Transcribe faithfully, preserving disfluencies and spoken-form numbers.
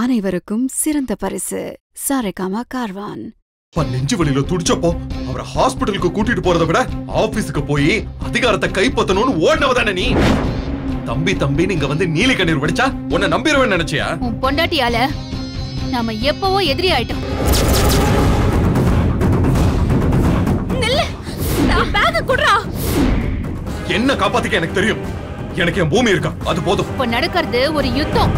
அனைவருக்கும் சிறந்த பரிசு சாரேகாமா கார்வான். நெஞ்சு வலியில துடிச்சப்போ அவரை ஹாஸ்பிட்டலுக்கு கூட்டிட்டு போறத விட ஆபீஸுக்கு போய் அதிகாரத்தை கைப்பற்றணும்னு ஓடுனவதானே நீ. தம்பி தம்பி நீங்க வந்து நீலி கண்ணீர் வடிச்சா உன்னை நம்பிரவேன்னு நினைச்சியா? உன் பொண்டாட்டியால நாம எப்பவோ எதிரி ஆயிட்டோம். நில்லு, நான் பேக்க குடுறா. என்ன காப்பாத்திக்க எனக்கு தெரியும். எனக்கு என் பூமி இருக்கா, அது போதும். இப்ப நடக்கிறது ஒரு யுத்தம்.